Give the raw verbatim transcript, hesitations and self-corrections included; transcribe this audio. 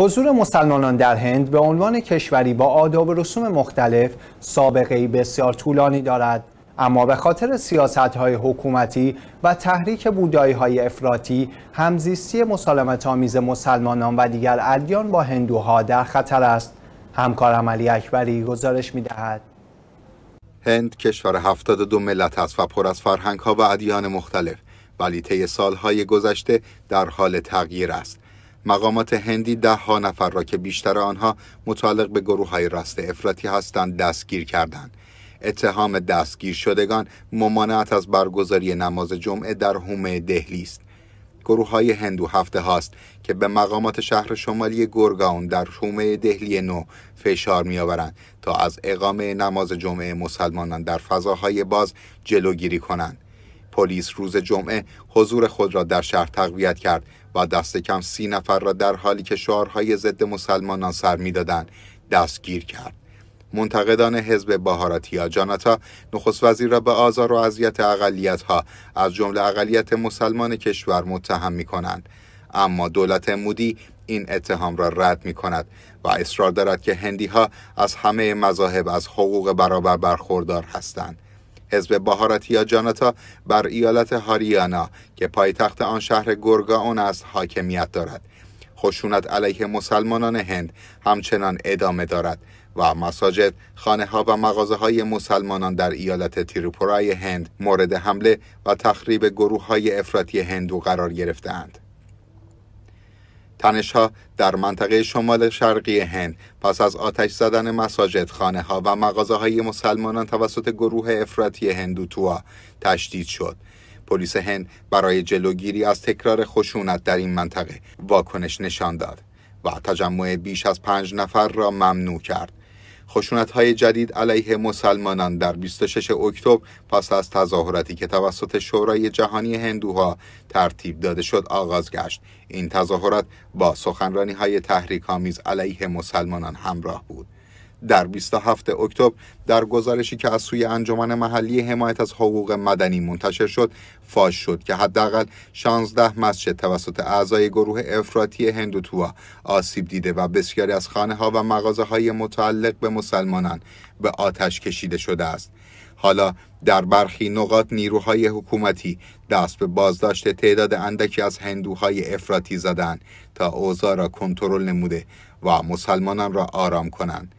حضور مسلمانان در هند به عنوان کشوری با آداب و رسوم مختلف سابقه‌ای بسیار طولانی دارد، اما به خاطر سیاست‌های حکومتی و تحریک بودایی‌های افراطی، همزیستی مسالمت‌آمیز مسلمانان و دیگر ادیان با هندوها در خطر است. همکارم علی اکبری گزارش می‌دهد. هند کشور هفتاد و دو ملت است و پر از فرهنگ‌ها و ادیان مختلف، ولی طی سال‌های گذشته در حال تغییر است. مقامات هندی ده ها نفر را که بیشتر آنها متعلق به گروه‌های راست افراطی هستند دستگیر کردند. اتهام دستگیر شدگان ممانعت از برگزاری نماز جمعه در حومه دهلی است. گروه‌های هندو هفته هاست که به مقامات شهر شمالی گورگاون در حومه دهلی نو فشار می‌آورند تا از اقامه نماز جمعه مسلمانان در فضاهای باز جلوگیری کنند. پلیس روز جمعه حضور خود را در شهر تقویت کرد و دست کم سی نفر را در حالی که شعارهای ضد مسلمانان سر می‌دادند دستگیر کرد. منتقدان حزب بهاراتیا جاناتا نخست وزیر را به آزار و اذیت اقلیت‌ها از جمله اقلیت مسلمان کشور متهم می‌کنند، اما دولت مودی این اتهام را رد می‌کند و اصرار دارد که هندی‌ها از همه مذاهب از حقوق برابر برخوردار هستند. حزب بهاراتیا جاناتا بر ایالت هاریانا که پایتخت آن شهر گورگاون است حاکمیت دارد. خشونت علیه مسلمانان هند همچنان ادامه دارد و مساجد، خانه‌ها و مغازه‌های مسلمانان در ایالت تریپورای هند مورد حمله و تخریب گروه‌های افراطی هندو قرار گرفته‌اند. تنش‌ها در منطقه شمال شرقی هند پس از آتش زدن مساجد، خانه‌ها و مغازه‌های مسلمانان توسط گروه افراطی هندوتوا تشدید شد. پلیس هند برای جلوگیری از تکرار خشونت در این منطقه واکنش نشان داد و تجمع بیش از پنج نفر را ممنوع کرد. خشونت‌های جدید علیه مسلمانان در بیست و شش اکتبر پس از تظاهراتی که توسط شورای جهانی هندوها ترتیب داده شد آغاز گشت. این تظاهرات با سخنرانی‌های تحریک‌آمیز علیه مسلمانان همراه بود. در بیست و هفت اکتبر در گزارشی که از سوی انجمن محلی حمایت از حقوق مدنی منتشر شد، فاش شد که حداقل شانزده مسجد توسط اعضای گروه افراطی هندوتوا آسیب دیده و بسیاری از خانه‌ها و مغازه‌های متعلق به مسلمانان به آتش کشیده شده است. حالا در برخی نقاط نیروهای حکومتی دست به بازداشت تعداد اندکی از هندوهای افراطی زدند تا اوضاع را کنترل نموده و مسلمانان را آرام کنند.